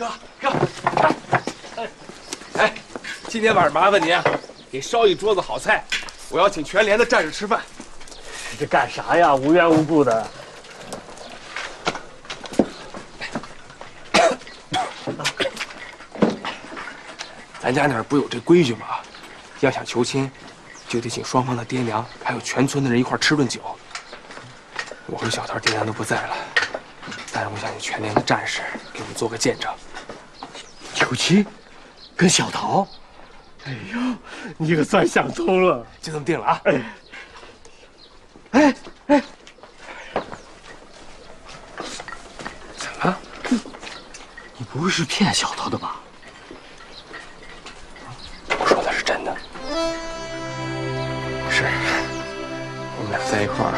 哥，哎，今天晚上麻烦您啊，给烧一桌子好菜，我要请全连的战士吃饭。你这干啥呀？无缘无故的。咱家那儿不有这规矩吗？要想求亲，就得请双方的爹娘，还有全村的人一块吃顿酒。我和小桃爹娘都不在了。 但是我想请全连的战士给我们做个见证。求亲，跟小桃，哎呦，你可算想通了，就这么定了啊！哎，怎么了？你不会是骗小桃的吧？我说的是真的。是，我们俩在一块儿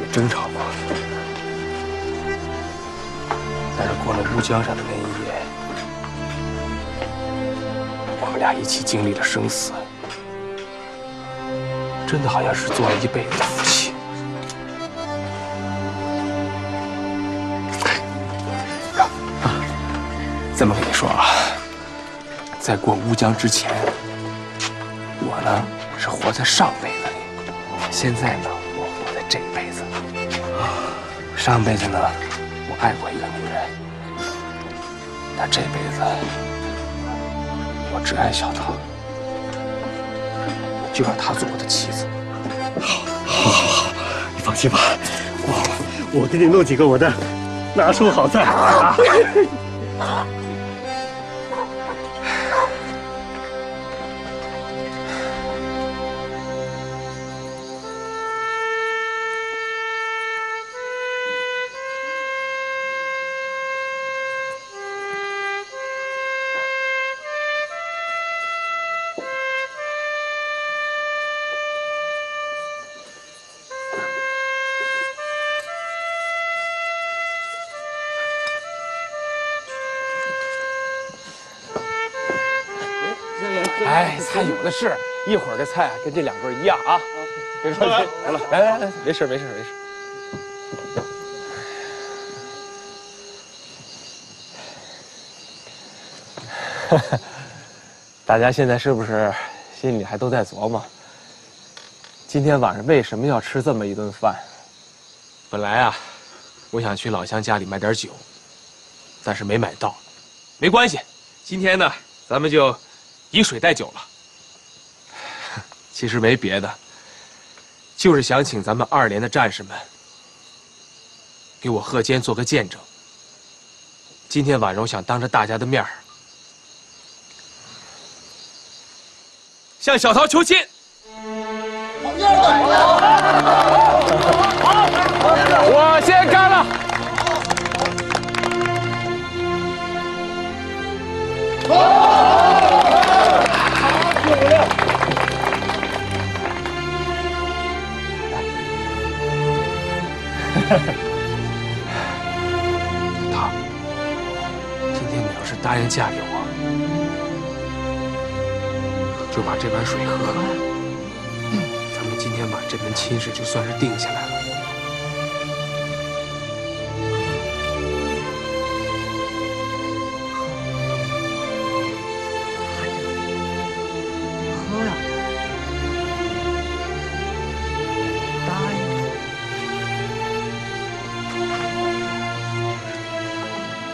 也争吵过。 但是过了乌江上的那一夜，我们俩一起经历了生死，真的好像是做了一辈子的夫妻。这么跟你说啊，在过乌江之前，我呢是活在上辈子里，现在呢我活在这辈子。上辈子呢，我爱过一个女人。 但这辈子，我只爱小桃，就让她做我的妻子。好，你放心吧，我给你弄几个我的拿手好菜啊！是，一会儿这菜跟这两桌一样啊！别说了，来，没事。大家现在是不是心里还都在琢磨，今天晚上为什么要吃这么一顿饭？本来啊，我想去老乡家里买点酒，但是没买到，没关系，今天呢，咱们就以水代酒了。 其实没别的，就是想请咱们二连的战士们给我贺坚做个见证。今天晚上，我想当着大家的面儿向小桃求亲。我先干了。好， 桃，今天你要是答应嫁给我，就把这碗水喝了。咱们今天把这门亲事就算是定下来了。喝呀！答应。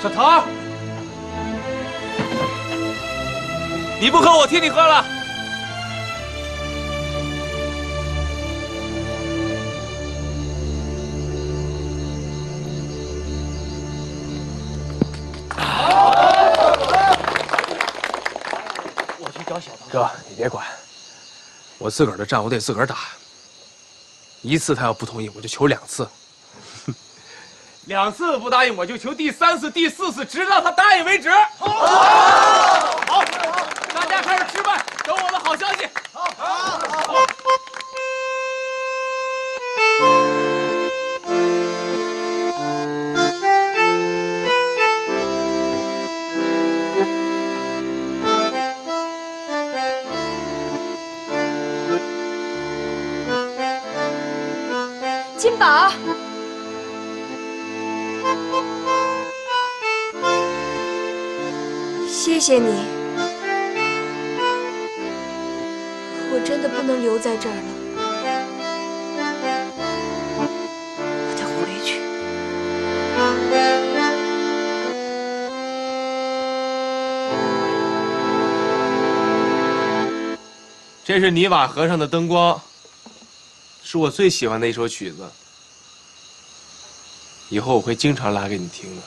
小桃，你不喝，我替你喝了。我去找小桃。哥，你别管，我自个儿的仗我得自个儿打。一次他要不同意，我就求两次。 两次不答应，我就求第三次、第四次，直到他答应为止。好，大家开始吃饭，等我的好消息。好。金宝。谢谢你，我真的不能留在这儿了。 这是泥瓦河上的灯光，是我最喜欢的一首曲子。以后我会经常拉给你听的。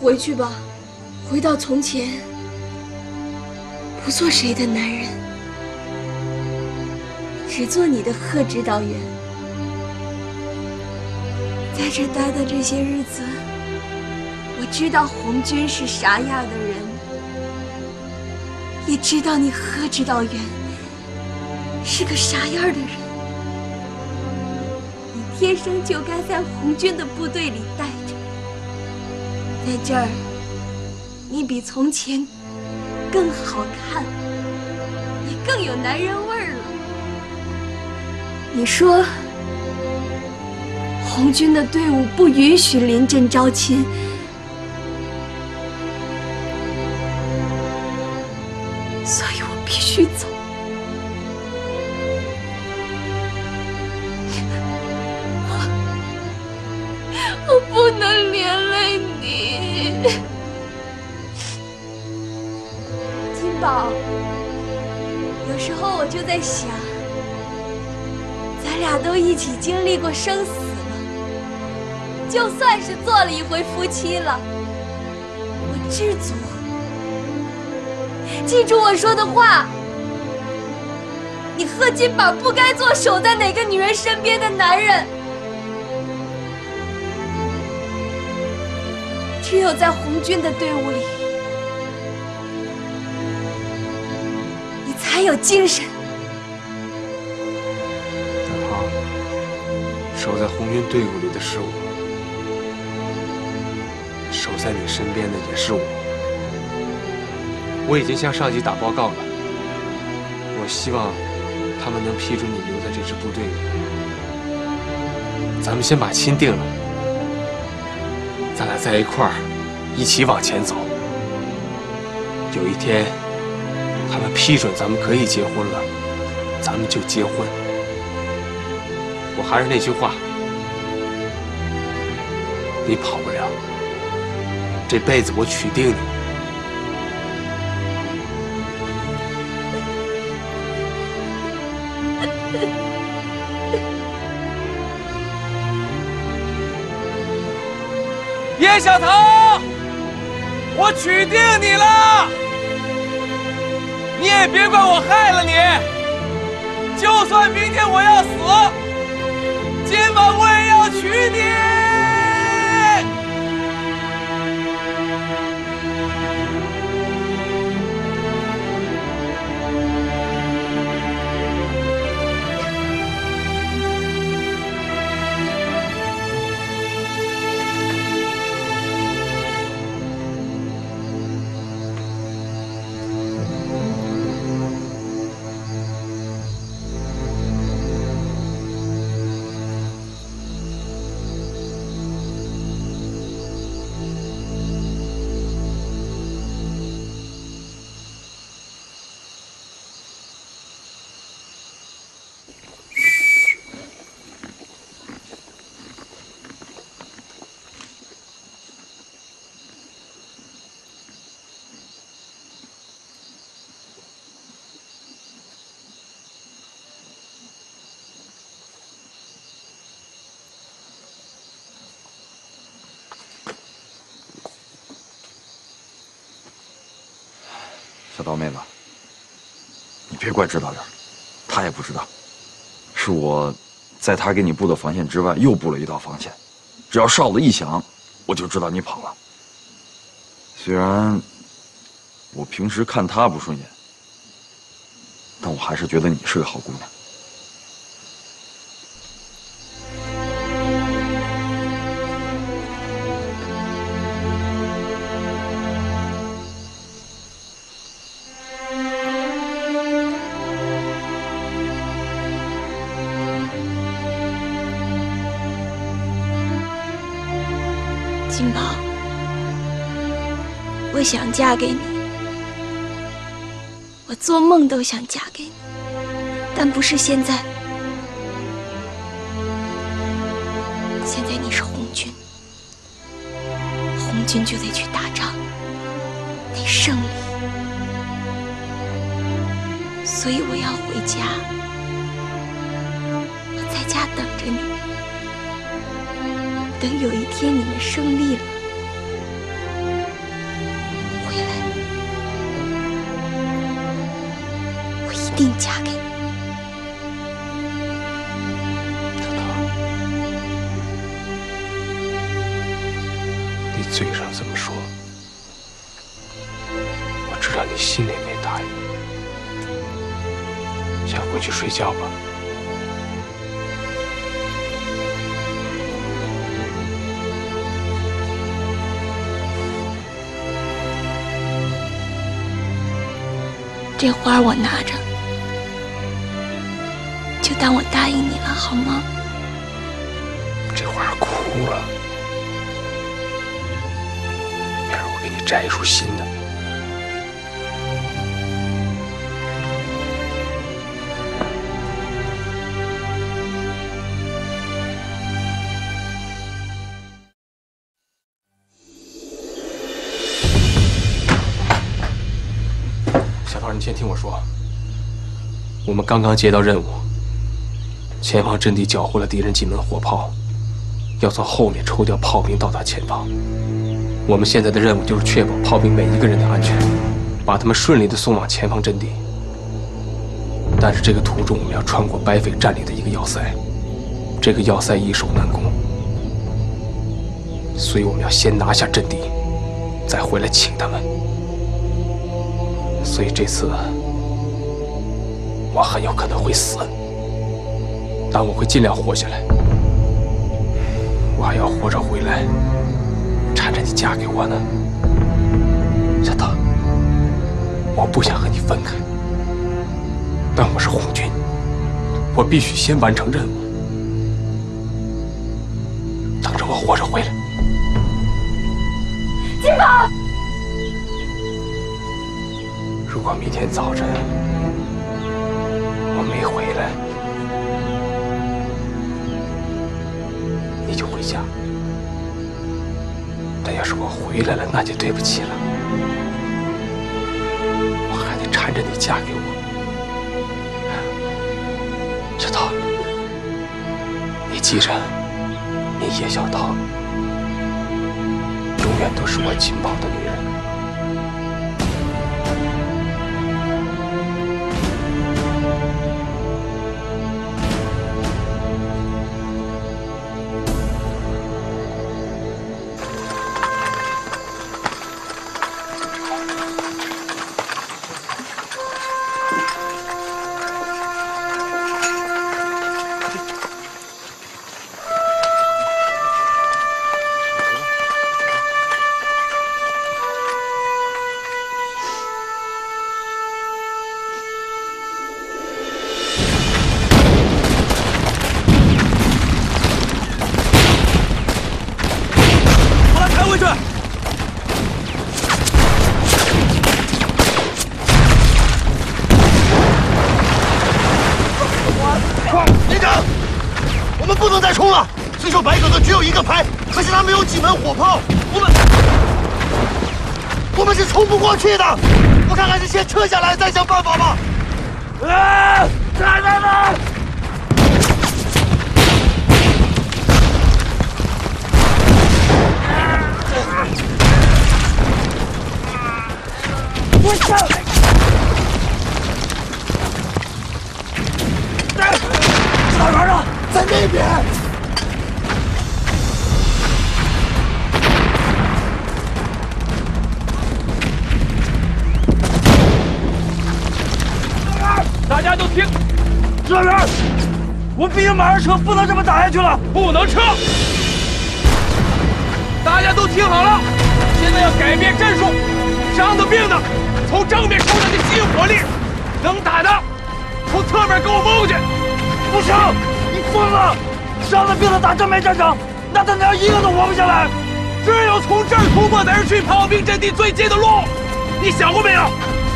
回去吧，回到从前，不做谁的男人，只做你的贺指导员。在这待的这些日子，我知道红娟是啥样的人，也知道你贺指导员是个啥样的人。你天生就该在红娟的部队里待着。 在这儿，你比从前更好看，也更有男人味儿了。你说，红军的队伍不允许临阵招亲，所以我必须走。我不能连累你。 金宝，有时候我就在想，咱俩都一起经历过生死了，就算是做了一回夫妻了，我知足。记住我说的话，你贺金宝不该做守在哪个女人身边的男人。 只有在红军的队伍里，你才有精神。大炮，守在红军队伍里的是我，守在你身边的也是我。我已经向上级打报告了，我希望他们能批准你留在这支部队里。咱们先把亲定了。 咱俩在一块儿，一起往前走。有一天，他们批准咱们可以结婚了，咱们就结婚。我还是那句话，你跑不了。这辈子我娶定你。 叶小棠，我娶定你了，你也别怪我害了你。就算明天我要死，今晚我也要娶你。 小刀妹子，你别怪指导员，他也不知道是我在他给你布的防线之外又布了一道防线，只要哨子一响，我就知道你跑了。虽然我平时看他不顺眼，但我还是觉得你是个好姑娘。 我想嫁给你，我做梦都想嫁给你，但不是现在。现在你是红军，红军就得去打仗，得胜利，所以我要回家，我在家等着你，等有一天你们胜利了。 一定嫁给你，小桃。你嘴上这么说，我知道你心里没答应。先回去睡觉吧。 这花我拿着，就当我答应你了，好吗？这花枯了，明儿我给你摘一束新的。先听我说，我们刚刚接到任务，前方阵地缴获了敌人几门火炮，要从后面抽调炮兵到达前方。我们现在的任务就是确保炮兵每一个人的安全，把他们顺利的送往前方阵地。但是这个途中，我们要穿过白匪占领的一个要塞，这个要塞易守难攻，所以我们要先拿下阵地，再回来请他们。 所以这次我很有可能会死，但我会尽量活下来。我还要活着回来，缠着你嫁给我呢，小桃。我不想和你分开，但我是红军，我必须先完成任务。等着我活着回来，金宝。 如果明天早晨我没回来，你就回家；但要是我回来了，那就对不起了，我还得缠着你嫁给我。小桃，你记着，你叶小桃永远都是我金宝的女人。 去的，我看还是先撤下来再想办法吧。啊！太慢了！我操！ 啊！这边！大家都听，这边！我们必须马上撤，不能这么打下去了，不能撤！大家都听好了，现在要改变战术，伤的病的，从正面出来的吸引火力，能打的，从侧面给我摸过去，不行！ 你疯了！伤了病的打正面战场，那他娘一个都活不下来。只有从这儿突破，才是去炮兵阵地最近的路。你想过没有？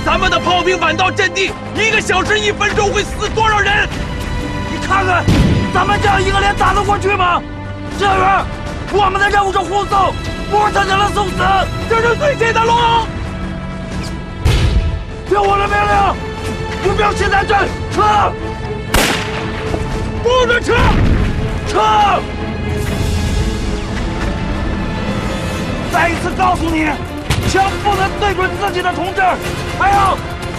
咱们的炮兵晚到阵地1个小时1分钟会死多少人？你看看，咱们这样一个连打得过去吗？这边，我们的任务是护送，不是他娘的送死，这是最近的路。听我的命令，目标现在站，撤！ 不准撤！撤！再一次告诉你，枪不能对准自己的同志。还有，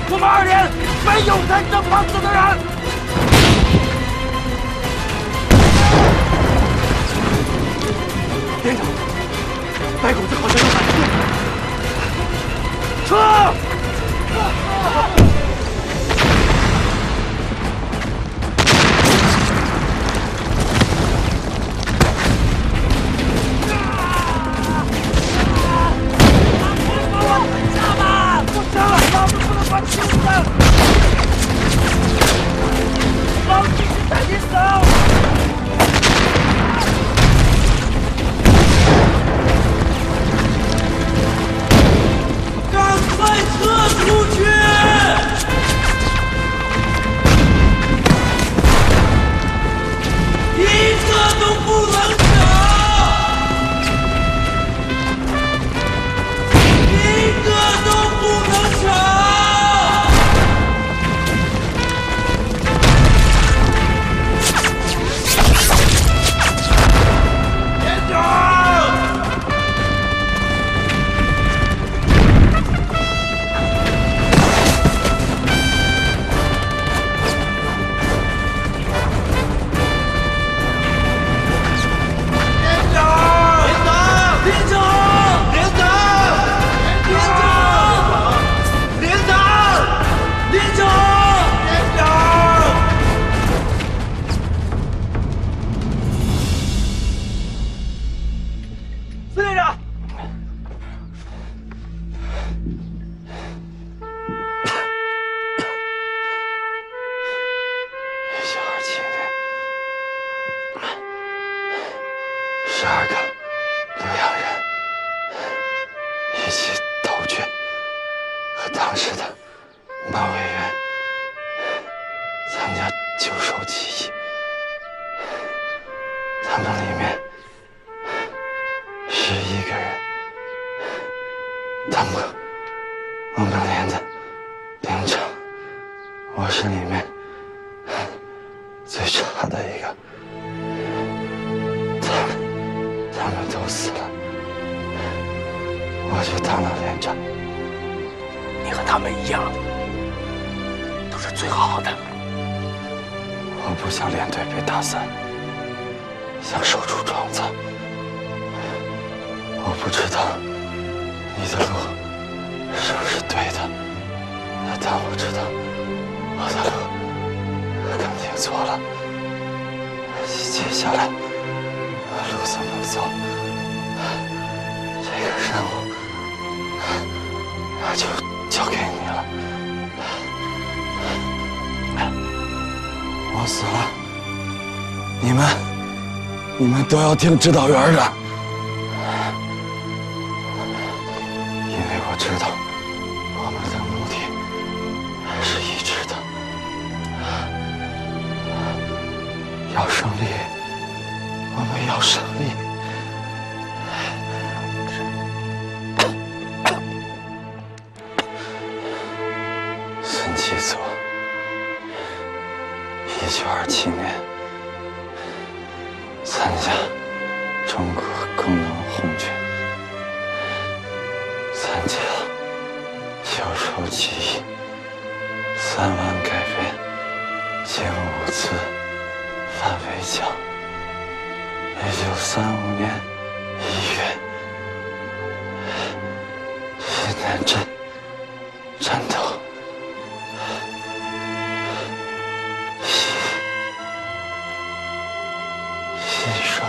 我们二连没有真正怕死的人。连长，白狗子好像有反应。撤！ 都要听指导员的，因为我知道我们的目的是一致的，要胜利，我们要胜利。孙继佐，1927年。 参加中国工农红军，参加九州起义，3湾改编，经5次反围剿。1935年1月，西南镇。 山头，西双，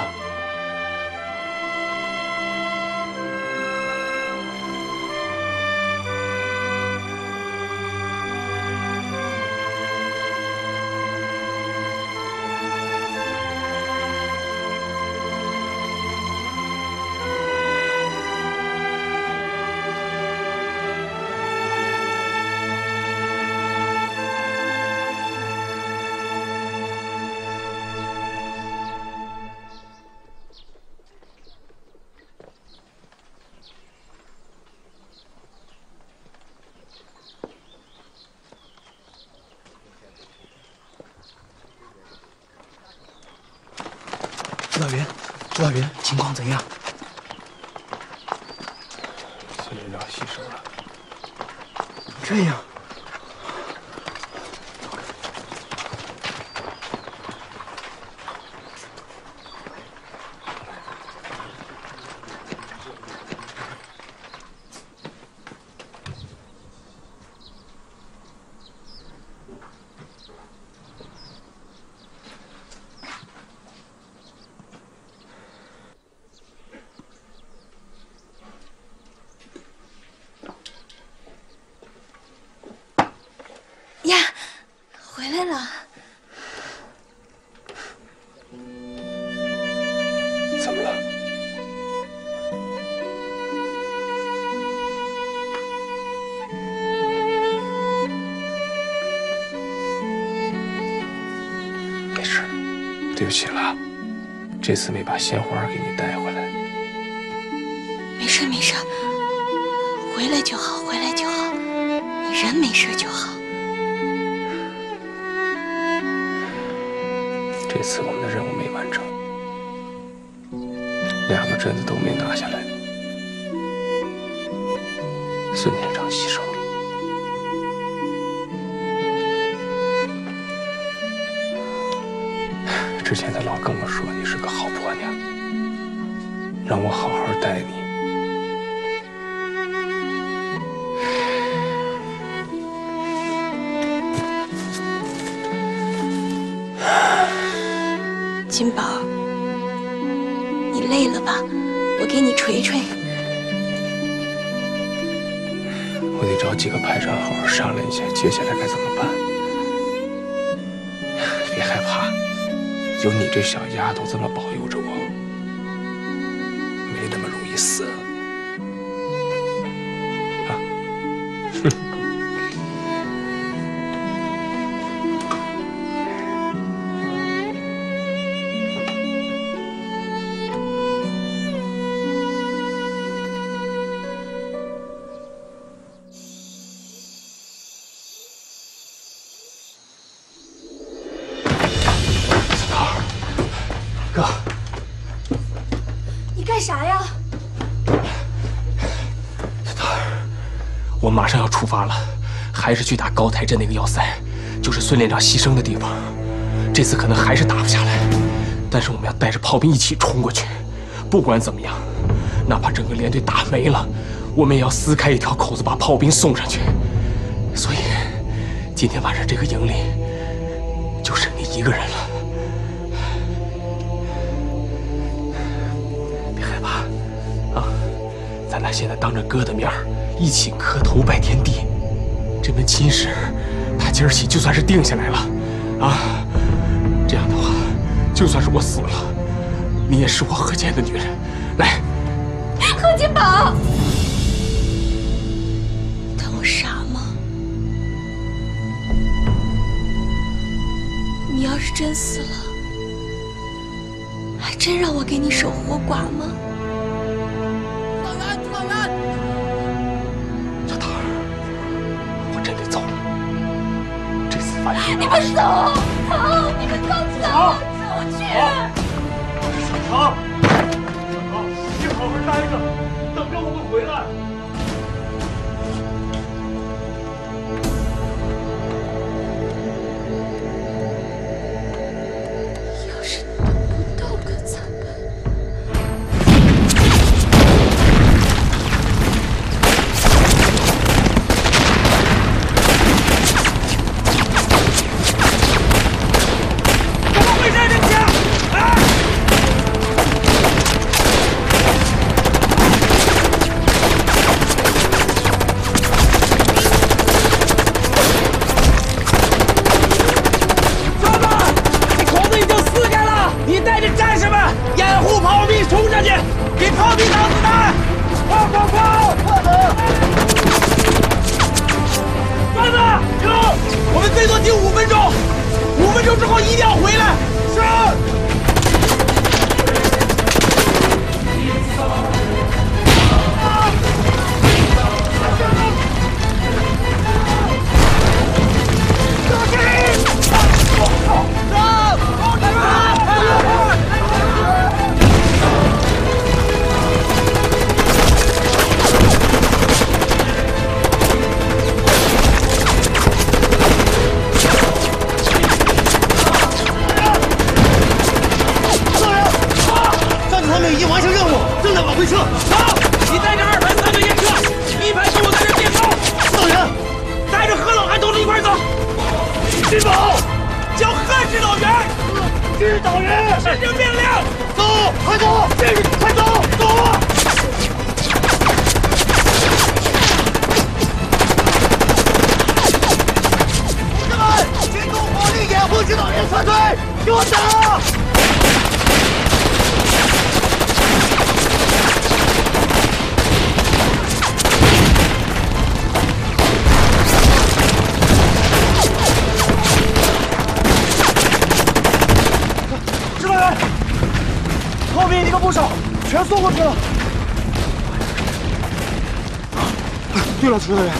朱小云，情况怎样？孙连长牺牲了。这样。 对不起了，这次没把鲜花给你带回来。没事没事，回来就好，回来就好，你人没事就好。这次我们的任务没完成，2个镇子都没拿下来，孙连长牺牲了。 之前他老跟我说你是个好婆娘，让我好好待你。金宝，你累了吧？我给你捶捶。我得找几个排长好好商量一下，接下来该怎么办？别害怕。 有你这小丫头这么保佑着我，没那么容易死啊！马上要出发了，还是去打高台镇那个要塞，就是孙连长牺牲的地方。这次可能还是打不下来，但是我们要带着炮兵一起冲过去。不管怎么样，哪怕整个连队打没了，我们也要撕开一条口子，把炮兵送上去。所以，今天晚上这个营里就剩你一个人了。 咱俩现在当着哥的面一起磕头拜天地，这门亲事，打今儿起就算是定下来了，啊，这样的话，就算是我死了，你也是我何健的女人。来，贺金宝，你当我傻吗？你要是真死了，还真让我给你守活寡吗？ 你们走，走！你们都走出去！小唐，你好好待着，等着我们回来。要是等不到可咋办？圣经命令，走，快走，快走，走啊！同志们，群众火力掩护指导员撤退，给我打！ 多少全送过去了。对了，指导员，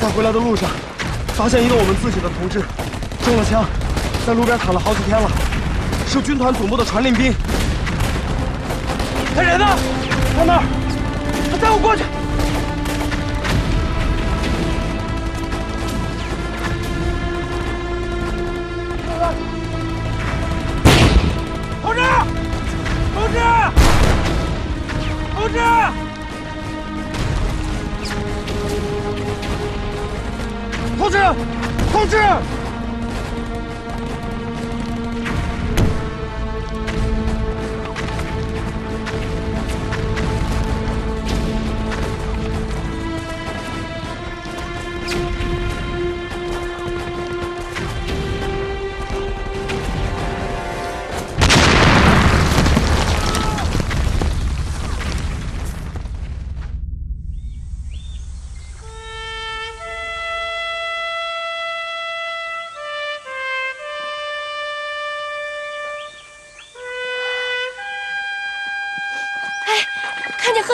在回来的路上，发现一个我们自己的同志中了枪，在路边躺了好几天了，是军团总部的传令兵。他人呢？在那儿，他带我过去。同志。 同志，同志，同志，同志，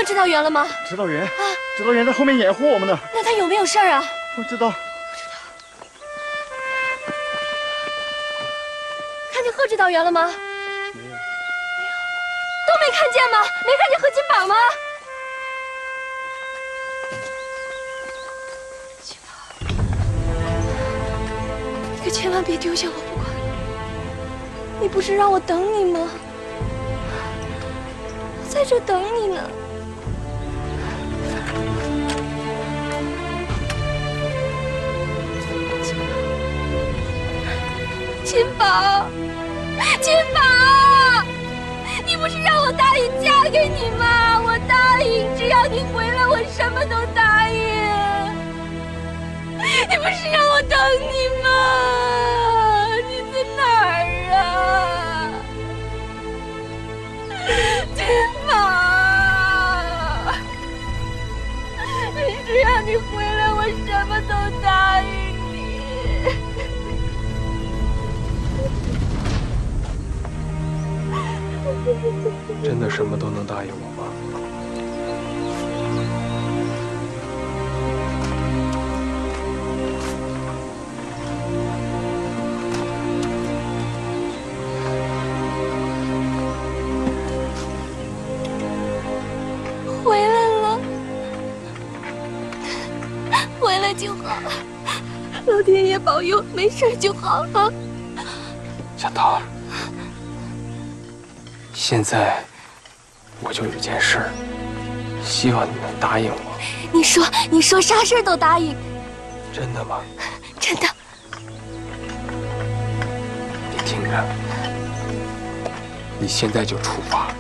指导员了吗？指导员啊，指导员在后面掩护我们呢。那他有没有事儿啊？不知道，不知道。看见贺指导员了吗？没有，没有，都没看见吗？没看见贺金榜吗？金榜，你可千万别丢下我不管。你不是让我等你吗？我在这等你呢。 金宝，金宝，你不是让我答应嫁给你吗？我答应，只要你回来，我什么都答应。你不是让我等你吗？你在哪儿啊？金宝，只要你回来，我什么都答应。 真的什么都能答应我吗？回来了，回来就好，老天爷保佑，没事就好了。小桃。 现在我就有件事儿，希望你能答应我。你说，你说，啥事儿都答应。真的吗？真的。你听着，你现在就出发，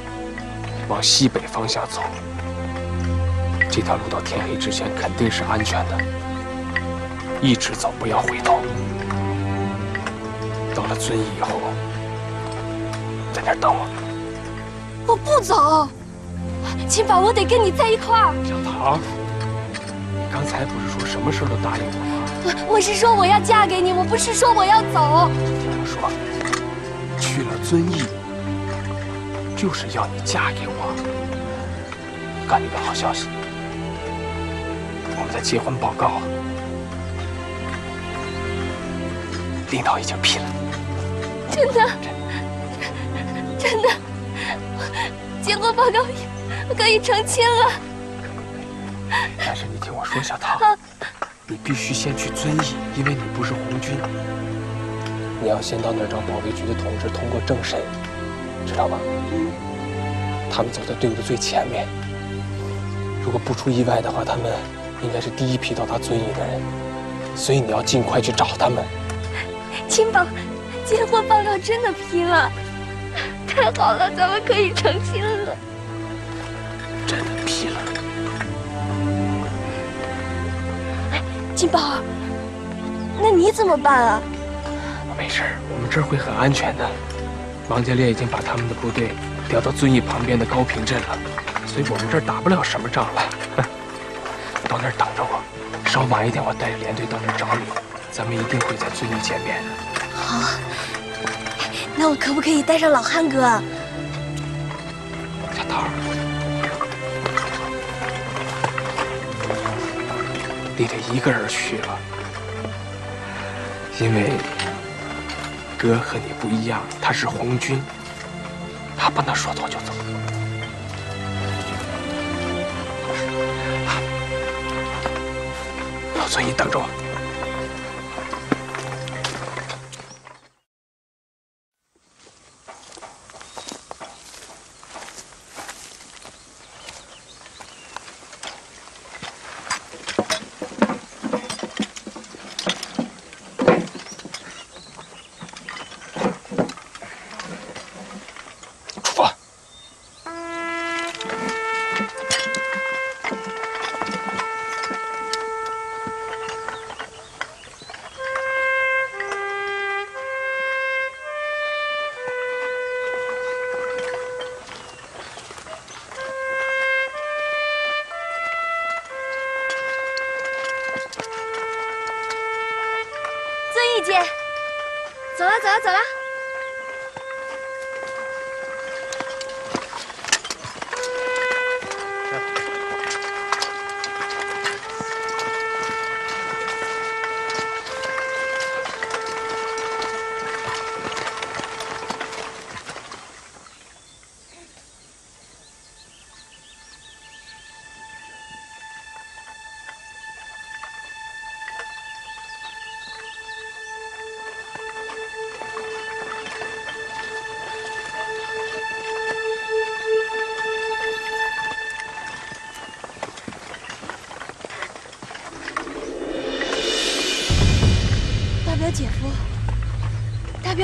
往西北方向走。这条路到天黑之前肯定是安全的，一直走，不要回头。到了遵义以后，在那儿等我。 我不走，金宝，我得跟你在一块儿。小桃，你刚才不是说什么事都答应我吗？我是说我要嫁给你，我不是说我要走。听我说，去了遵义，就是要你嫁给我。我给你个好消息，我们的结婚报告，领导已经批了。真的？真的。 结婚报告可以成亲了，但是你听我说，小桃，你必须先去遵义，因为你不是红军，你要先到那儿找保卫局的同志通过政审，知道吧？嗯。他们走在队伍的最前面，如果不出意外的话，他们应该是第一批到达遵义的人，所以你要尽快去找他们。金宝，结婚报告真的批了。太好了，咱们可以成亲了。真的劈了！哎，金宝儿，那你怎么办啊？没事，我们这儿会很安全的。王家烈已经把他们的部队调到遵义旁边的高平镇了，所以我们这儿打不了什么仗了。到那儿等着我，稍晚一点我带着连队到那儿找你，咱们一定会在遵义见面的。好。 那我可不可以带上老汉哥？小桃儿，你得一个人去了，因为哥和你不一样，他是红军，他不能说走就走。老遵义等着我。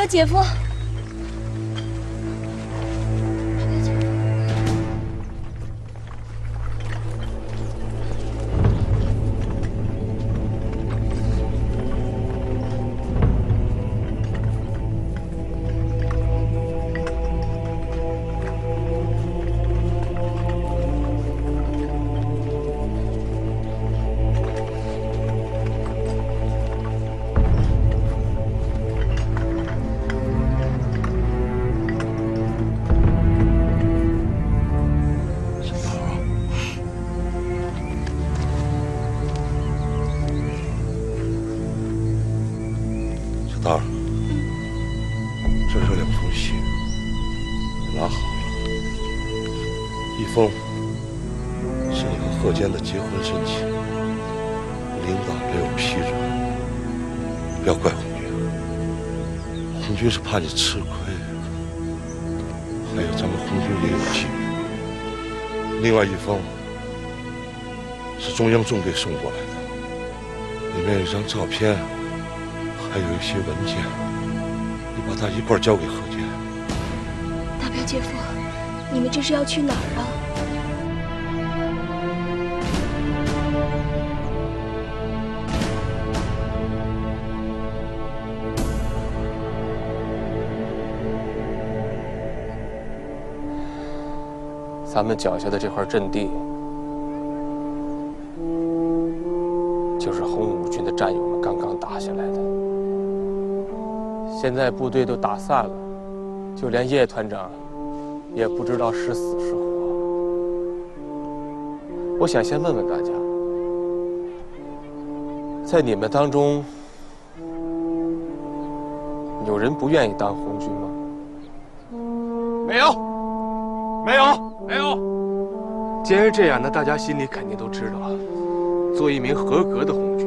姐夫，就是怕你吃亏，还有咱们红军也有机遇。另外一方是中央纵队送过来的，里面有一张照片，还有一些文件，你把它一块交给何健。大表姐夫，你们这是要去哪儿啊？ 咱们脚下的这块阵地，就是红五军的战友们刚刚打下来的。现在部队都打散了，就连叶团长也不知道是死是活。我想先问问大家，在你们当中，有人不愿意当红军吗？没有，没有。 没有，既然这样，那大家心里肯定都知道，做一名合格的红军，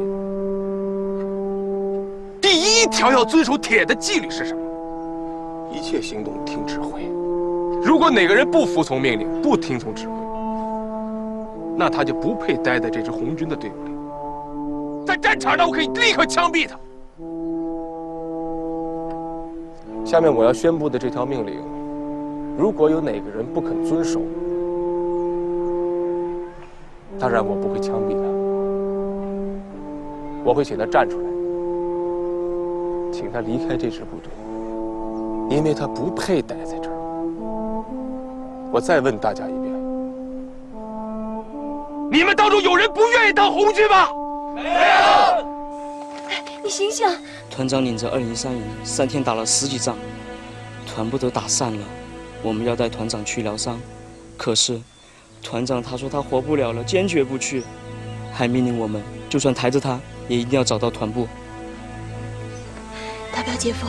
第一条要遵守铁的纪律是什么？一切行动听指挥。如果哪个人不服从命令，不听从指挥，那他就不配待在这支红军的队伍里。在战场上，我可以立刻枪毙他。下面我要宣布的这条命令。如果有哪个人不肯遵守，当然我不会枪毙他，我会请他站出来，请他离开这支部队，因为他不配待在这儿。我再问大家一遍，你们当中有人不愿意当红军吗？没有。你醒醒！团长领着203营3天打了10几仗，团部都打散了。 我们要带团长去疗伤，可是团长他说他活不了了，坚决不去，还命令我们就算抬着他，也一定要找到团部。大表姐夫，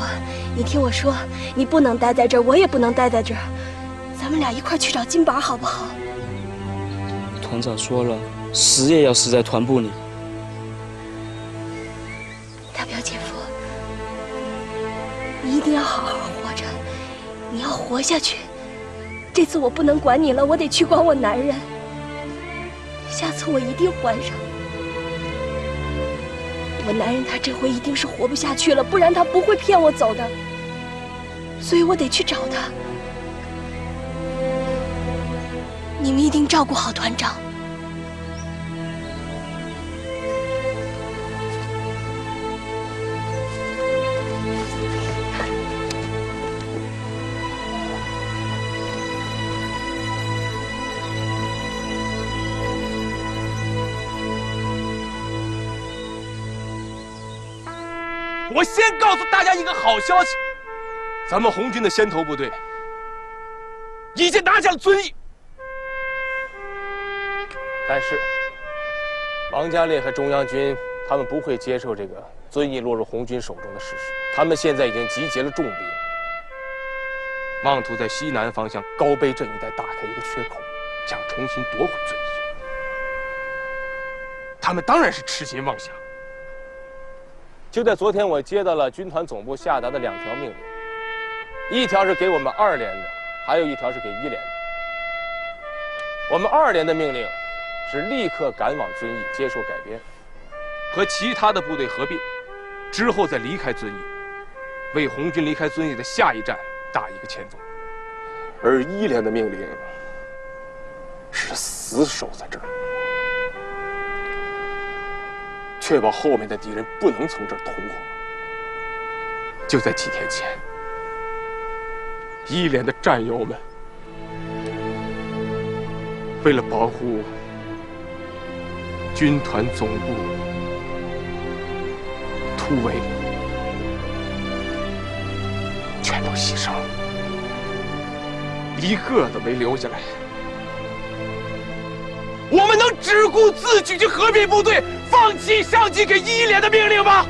你听我说，你不能待在这儿，我也不能待在这儿，咱们俩一块去找金宝好不好？团长说了，死也要死在团部里。大表姐夫，你一定要好好活着。 你要活下去，这次我不能管你了，我得去管我男人。下次我一定还上。我男人他这回一定是活不下去了，不然他不会骗我走的。所以我得去找他。你们一定照顾好团长。我先告诉大家一个好消息，咱们红军的先头部队已经拿下了遵义，但是王家烈和中央军他们不会接受这个遵义落入红军手中的事实，他们现在已经集结了重兵，妄图在西南方向高碑镇一带打开一个缺口，想重新夺回遵义。他们当然是痴心妄想。 就在昨天，我接到了军团总部下达的2条命令，一条是给我们2连的，还有一条是给1连的。我们2连的命令是立刻赶往遵义接受改编，和其他的部队合并，之后再离开遵义，为红军离开遵义的下一站打一个前锋。而1连的命令是死守在这儿。 确保后面的敌人不能从这儿突破。就在几天前，1连的战友们为了保护军团总部，突围，全都牺牲，一个都没留下来。我们能只顾自己去合并部队？ 放弃上级给1连的命令吧，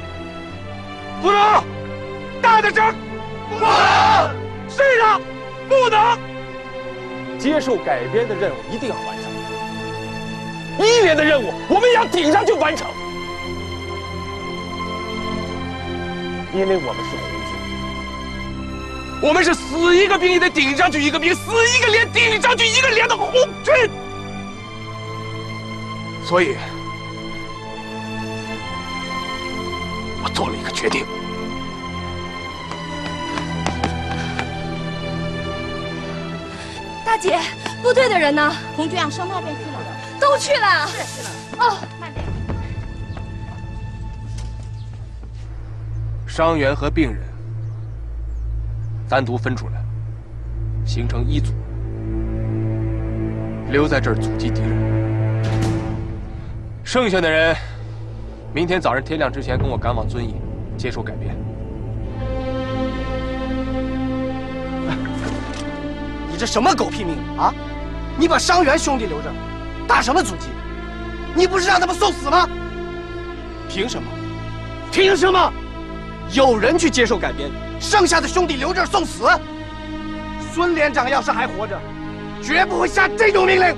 不能！大点声！不能！是的，不能！接受改编的任务一定要完成，1连的任务我们也要顶上去完成，因为我们是红军，我们是死一个兵也得顶上去一个兵，死一个连顶上去一个连的红军，所以。 我做了一个决定，大姐，部队的人呢？红军啊，上那边去了，都去了。是了。哦，慢点。伤员和病人单独分出来，形成1组，留在这儿阻击敌人。剩下的人。 明天早上天亮之前，跟我赶往遵义，接受改编。你这什么狗屁命啊！你把伤员兄弟留着，打什么阻击？你不是让他们送死吗？凭什么？凭什么？有人去接受改编，剩下的兄弟留这儿送死。孙连长要是还活着，绝不会下这种命令。